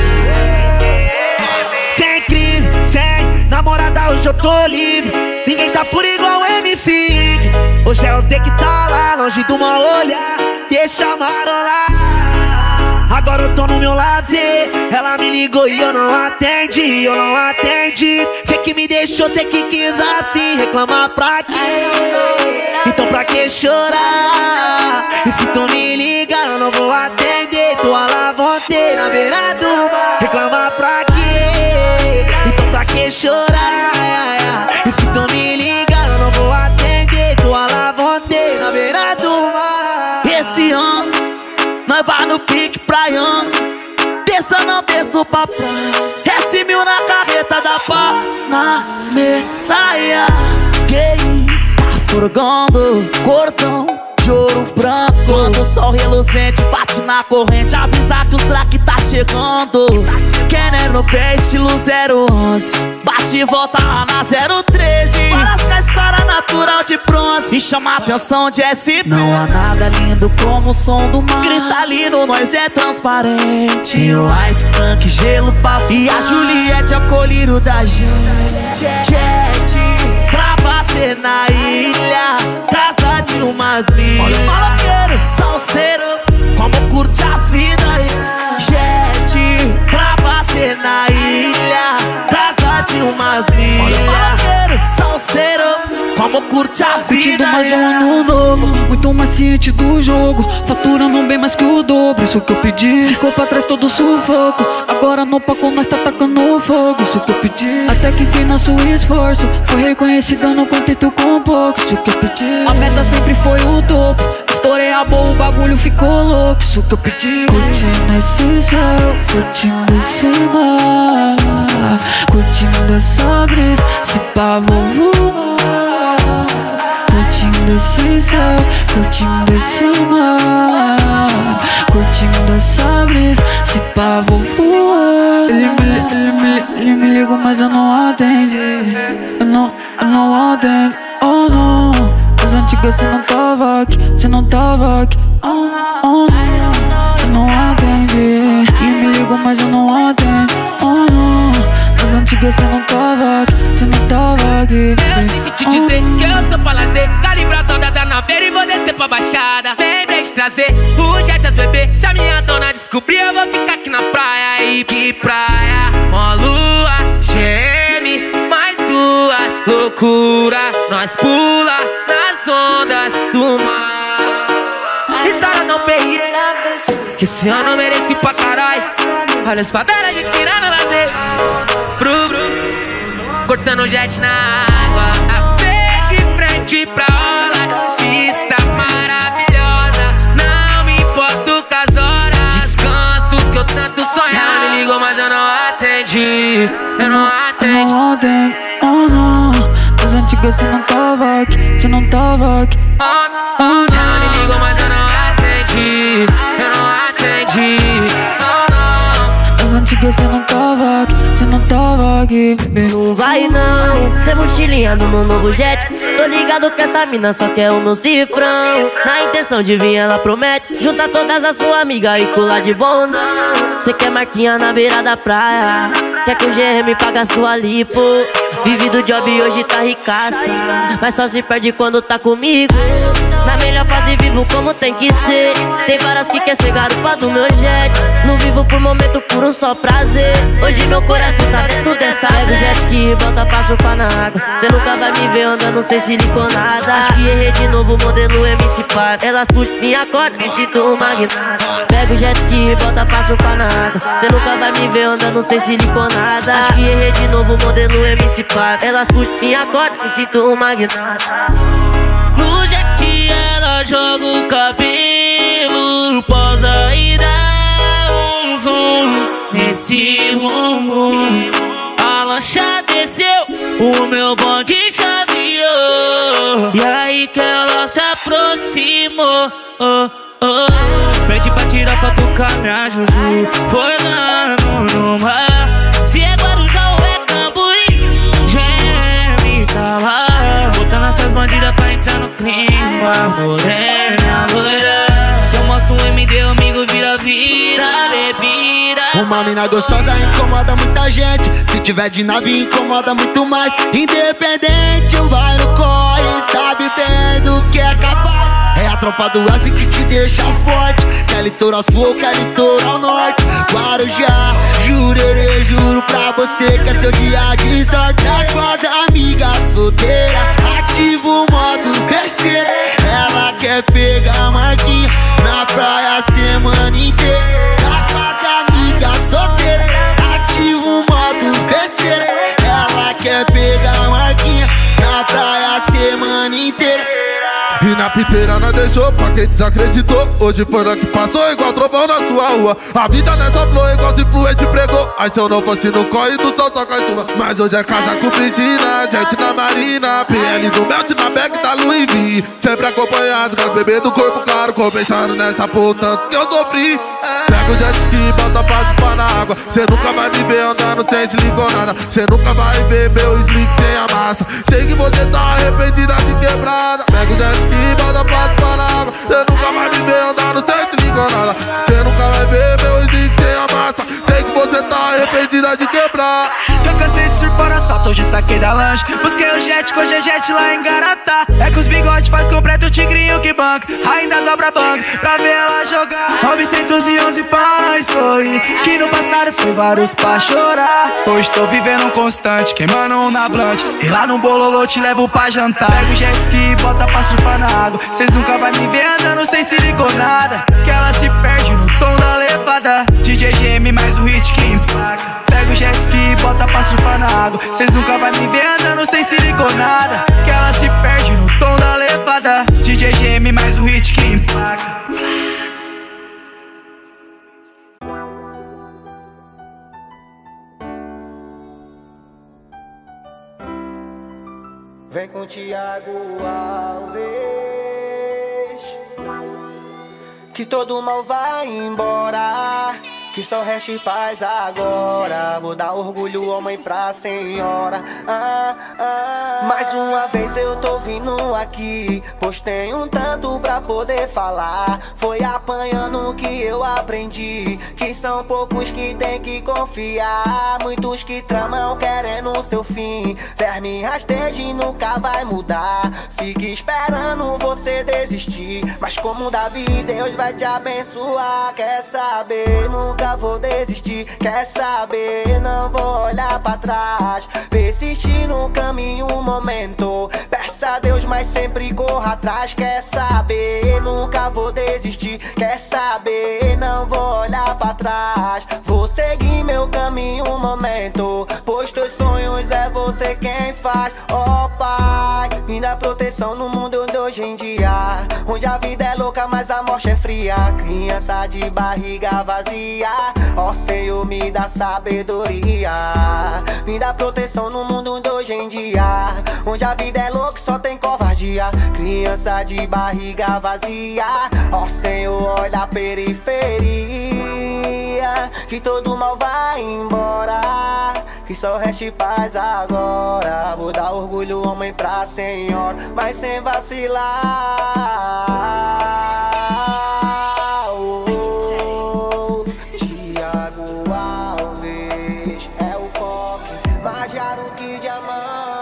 Sem crime, sem namorada, hoje eu tô livre. Ninguém tá furo igual MC. Hoje é você que tá lá, longe do mal olhar. Deixa marolar. Agora eu tô no meu lazer. Ela me ligou e eu não atendi, eu não atendi. Cê que me deixou, cê que quis assim. Reclamar pra quê? Então pra que chorar? E se tu me liga, eu não vou atender. Tô à la vontade na beira do mar. Reclamar pra quê? Então pra peso pra praia. S1000 na carreta da Panameraia. Que isso? Tá furgando cordão de ouro branco. Quando o sol reluzente bate na corrente, avisa que o traque tá chegando. Querendo peixe estilo 011, bate e volta lá na 013. Caissara natural de bronze e chama a atenção de SP. Não há nada lindo como o som do mar, cristalino, nós é transparente. E o ice punk, gelo pra e a Juliette é o colírio da gente. Jet pra bater na ilha, casa de umas milhas. Olha o maloqueiro, salseiro, como curte a vida. Jet pra bater na ilha, casa de umas milhas. Salseiro, como curte a vida. Curtindo mais um ano novo, muito mais ciente do jogo, faturando bem mais que o dobro. Isso que eu pedi, ficou pra trás todo sufoco. Agora no palco nós tá atacando fogo. Isso que eu pedi, até que enfim nosso esforço foi reconhecido no contento com pouco. Isso que eu pedi, a meta sempre foi o topo. Estourei a boa, o bagulho ficou louco. Isso que eu pedi. Curtindo esse céu, curtindo esse mar, curtindo essa brisa, esse pavor. Curtindo esse céu, curtindo esse mar, curtindo essa brisa, esse pavor. Ele me ligou, mas eu não atendi. Eu não atendi, oh não. As antigas, cê não tava aqui, cê não tava aqui, oh não. Eu não atendi. Ele me ligou, mas eu não atendi, oh não. As antigas, cê não tava aqui, cê não tava aqui. Eu sinto te dizer que eu tô pra lazer, calibrar a saudade na beira e vou descer pra baixada. Lembrei de trazer o jet as bebê, se a minha dona descobrir eu vou ficar aqui na praia. E que praia, mó lua, geme, mais duas, loucura. Nós pula nas ondas do mar. História não peguei, que esse ano eu mereci pra caralho. Olha as favelas de tirar no lazer. Cortando jet na água, de frente pra orla. Vista maravilhosa, não importa o que as horas. Descanso que eu tanto sonho. Ela me ligou mas eu não atendi, eu não atendi. Oh não, das antigas cê não tava aqui, cê não tava aqui. Oh não, ela me ligou mas eu não atendi, eu não atendi. Oh não, das antigas cê não tava aqui, cê não tava aqui. Não vai não, cê mochilinha do meu novo jet. Tô ligado que essa mina só quer o meu cifrão. Na intenção de vir ela promete juntar todas as suas amigas e pular de bondão. Cê quer marquinha na beira da praia, quer que o GM paga sua lipo. Vive do job e hoje tá ricaça, mas só se perde quando tá comigo. Na melhor fase vivo como tem que ser. Tem várias que quer ser garupa do meu jet. Não vivo por momento por um só prazer. Hoje meu coração tá dentro dessa. Pega o jet que volta pra chupar na água. Cê nunca vai me ver andando sem siliconada. Acho que errei de novo, modelo MC Kadu. Elas puxam minha corda, me sinto um magnata. Pega o jet que volta pra chupar na água. Cê nunca vai me ver andando sem siliconada. Acho que errei de novo, modelo MC Kadu. Elas puxam minha corda, me sinto um magnata. No jet ela joga o cabelo, pausa e dá um zoom nesse bumbum. A lancha desceu, o meu bonde chaveou, e aí que ela se aproximou. Pede pra tirar pra tocar minha juju, foi lá no mar. Se é Guarujá ou é Tamborim, geme tá lá. Essas bandidas pra entrar no clima, morena, loira. Se eu mostro o MD, amigo, vira, vira, bebida. Uma mina gostosa incomoda muita gente. Se tiver de nave, incomoda muito mais. Independente, vai no corre, sabe bem do que é capaz. É a tropa do F que te deixa forte. Quer litoral sul ou quer litoral norte. Guarujá, Jurerê, juro pra você que é seu dia de sorte. Nas suas amigas solteiras, ativo o modo besteira. Ela quer pegar marquinha na praia a semana inteira. Tá com as amigas solteiras, ativo o modo besteira. Ela quer pegar marquinha na praia a semana inteira. E na piteira nós deixou pra quem desacreditou. Hoje foi nós que passou igual trovão na sua rua. A vida nós soprou igual se influência pregou. Aí se eu não fosse no corre do sol só cai tua. Mas hoje é casa com piscina, gente na marina, PL do Melt na Beck da Louisville. Sempre acompanhado com as bebês do corpo caro, compensando nessa puta que eu sofri. Pega o jet ski, bota passo para na água. Cê nunca vai me ver andando sem se ligou nada. Cê nunca vai ver meu slick sem a massa. Sei que você tá arrependida de quebrada. Pega o jet ski, bota passo para na água. Cê nunca vai me ver andando sem se ligou nada. Cê nunca vai ver meu slick sem a massa. Sei que você tá arrependida de quebrar. Que eu cansei de surfar na salta, hoje saquei da lanche. Busquei o jet, com jet lá em Garatá. É que os bigodes faz completo o tigrinho que banca. Ainda dobra banco pra ver ela jogar. 911 para nós sorrir, que no passado fui vários pra chorar. Hoje tô vivendo um constante, queimando um na blunt. E lá no bololô te levo pra jantar. Pega o jet ski, bota pra surfar na água. Cês nunca vai me ver andando sem siliconada. Que ela se perde no tom da levada. DJ GM mais o hit que empaca. Pega o jet ski, bota pra surfar na água. Cês nunca vai me ver andando sem siliconada. Que ela se perde no tom da levada. DJ GM mais o hit que empaca. Vem com Tiago Alves, que todo mal vai embora, que só reste paz agora. Vou dar orgulho homem pra senhora. Mais uma vez eu tô vindo aqui, pois tem um tanto pra poder falar. Foi apanhando que eu aprendi, que são poucos que tem que confiar. Muitos que tramam querendo seu fim, verme rasteja e nunca vai mudar. Fique esperando você desistir, mas como Davi, Deus vai te abençoar. Quer saber, nunca vou desistir. Quer saber, não vou olhar pra trás. Persistir no caminho momento, peça a Deus, mas sempre corra atrás. Quer saber, nunca vou desistir. Quer saber, não vou olhar pra trás. Vou seguir meu caminho um momento, pois teus sonhos é você quem faz. Oh Pai, me dá proteção no mundo de hoje em dia, onde a vida é louca, mas a morte é fria. Criança de barriga vazia, ó Senhor, me dá sabedoria. Me dá proteção no mundo de hoje em dia, onde a vida é louca, só tem covardia. Criança de barriga vazia, ó Senhor, olha a periferia. Que todo mal vai embora, que só reste paz agora. Vou dar orgulho homem pra senhora, mas sem vacilar.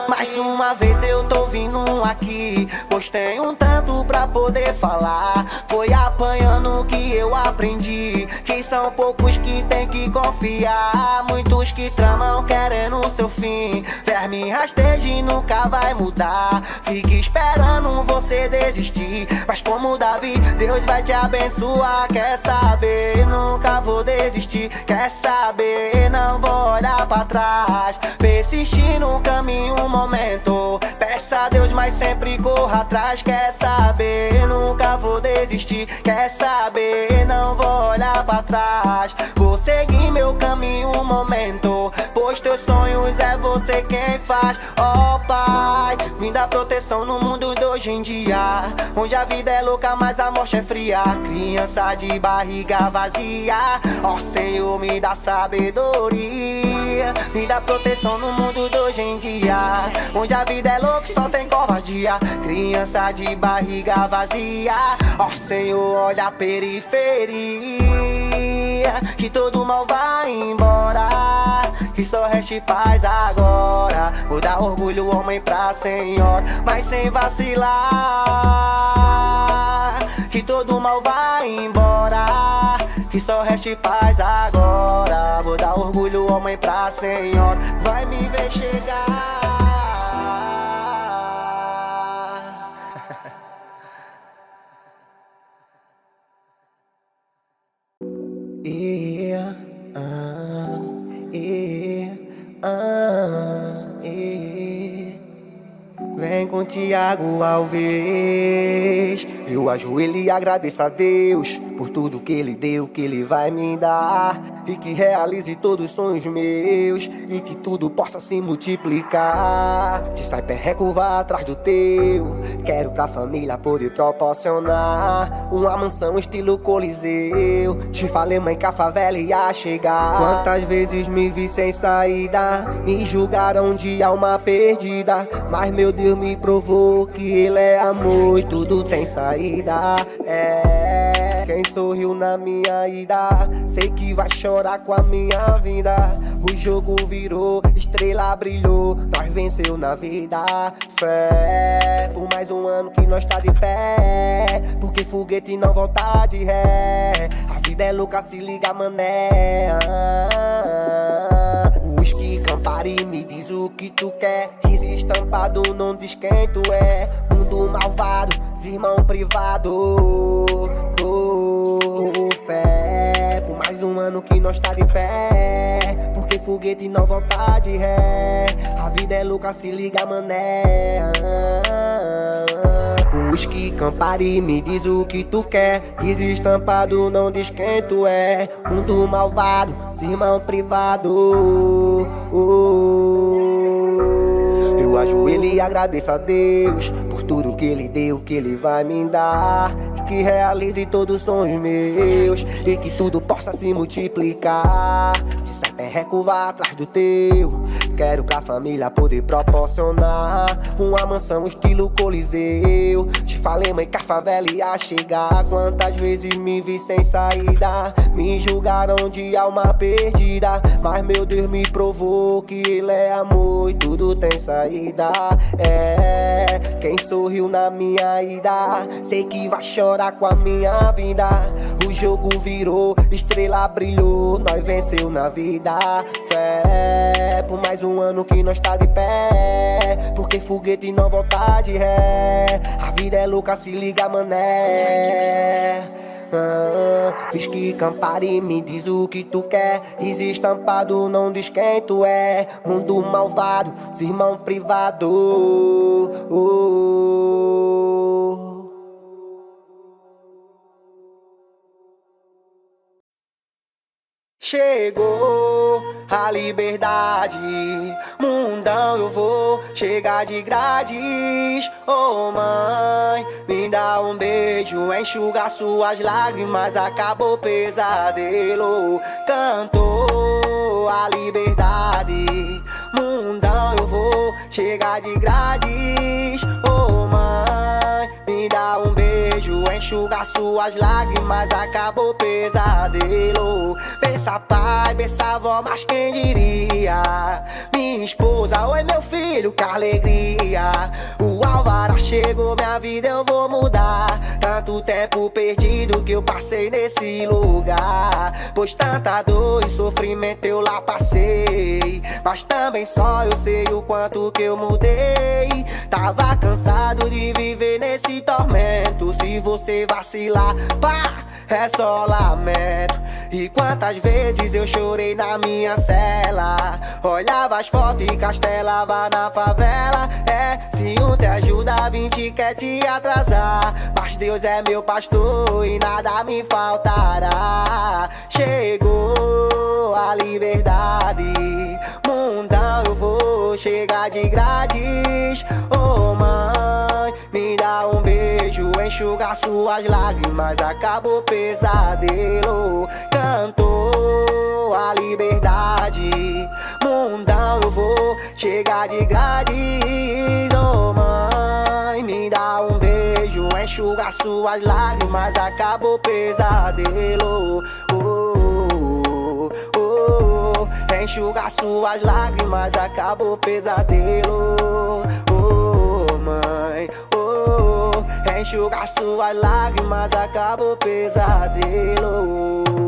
Mais uma vez eu tô vindo aqui, pois tem um tanto pra poder falar. Foi apanhando que eu aprendi, que são poucos que tem que confiar. Muitos que tramam querendo seu fim, verme rasteja e nunca vai mudar. Fique esperando você desistir, mas como Davi, Deus vai te abençoar. Quer saber, nunca vou desistir. Quer saber, não vou olhar pra trás. Persistir no caminho um momento, peça a Deus, mas sempre corra atrás. Quer saber, nunca vou desistir. Quer saber, não vou olhar pra trás. Vou seguir meu caminho um momento, pois teus sonhos é você quem faz. Oh Pai, me dá proteção no mundo de hoje em dia, onde a vida é louca, mas a morte é fria. Criança de barriga vazia, ó Senhor, me dá sabedoria. Me dá proteção no mundo de hoje em dia, onde a vida é louca, só tem covardia. Criança de barriga vazia, ó Senhor, olha a periferia. Que todo mal vai embora, que só reste paz agora. Vou dar orgulho homem pra senhora, mas sem vacilar. Que todo mal vai embora, que só reste paz agora. Vou dar orgulho homem pra senhora, vai me ver chegar. vem com Tiago Alves. Eu ajoelho e agradeço a Deus por tudo que Ele deu, que Ele vai me dar, e que realize todos os sonhos meus, e que tudo possa se multiplicar. Te sai perreco, vá atrás do teu. Quero pra família poder proporcionar uma mansão estilo Coliseu. Te falei, mãe, que a favela ia chegar. Quantas vezes me vi sem saída, me julgaram de alma perdida, mas meu Deus me provou que Ele é amor e tudo tem saída. É quem sorriu na minha ida, sei que vai chorar com a minha vida. O jogo virou, estrela brilhou, nós venceu na vida. Fé, por mais um ano que nós tá de pé, porque foguete não volta de ré. A vida é louca, se liga, mané. Whisky, Campari, me diz o que tu quer. Riso estampado, não diz quem tu é. Mundo malvado, irmão privado. Fé, por mais um ano que nós tá de pé, porque foguete não volta de ré. A vida é louca, se liga, mané. Whisky, Campari, me diz o que tu quer. Riso estampado, não diz quem tu é. Mundo malvado, irmão privado. Eu ajoelho e agradeço a Deus por tudo que Ele deu, que Ele vai me dar, e que realize todos os sonhos meus, e que tudo possa se multiplicar. De saperreco, vá atrás do teu. Quero pra família poder proporcionar uma mansão estilo Coliseu. Te falei, mãe, que a favela ia chegar. Quantas vezes me vi sem saída, me julgaram de alma perdida, mas meu Deus me provou que Ele é amor e tudo tem saída. É quem sorriu na minha ida, sei que vai chorar com a minha vida. O jogo virou, estrela brilhou, nós venceu na vida. Fé, por mais um ano que nós tá de pé, porque foguete não volta de ré. A vida é louca, se liga, mané. Whisky, Campari, me diz o que tu quer. Riso estampado, não diz quem tu é. Mundo malvado, irmão privado. Chegou a liberdade, mundão eu vou chegar de grades. Oh mãe, me dá um beijo, enxugar suas lágrimas, acabou o pesadelo. Cantou a liberdade, mundão eu vou chegar de grades. Oh mãe, me dá um beijo, enxugar suas lágrimas, acabou o pesadelo. Pensa pai, pensa vó, mas quem diria? Minha esposa, oi meu filho, que alegria. O alvará chegou, minha vida eu vou mudar. Tanto tempo perdido que eu passei nesse lugar, pois tanta dor e sofrimento eu lá passei, mas também só eu sei o quanto que eu mudei. Tava cansado de viver nesse tormento. Se você vacilar, pá, é só lamento. E quantas vezes eu chorei na minha cela, olhava as fotos e castelava na favela. É, se um te ajuda, 20 quer te atrasar, mas Deus é meu pastor e nada me faltará. Chegou a liberdade, mundão eu vou chegar de grades. Oh mãe, me dá um beijo, enxugar suas lágrimas, acabou o pesadelo. Cantou a liberdade, mundão eu vou chegar de grades. Oh mãe, me dá um beijo, enxugar suas lágrimas, acabou o pesadelo. Enxugar suas lágrimas, acabou o pesadelo. Oh mãe, oh, enxugar suas lágrimas, acabou o pesadelo.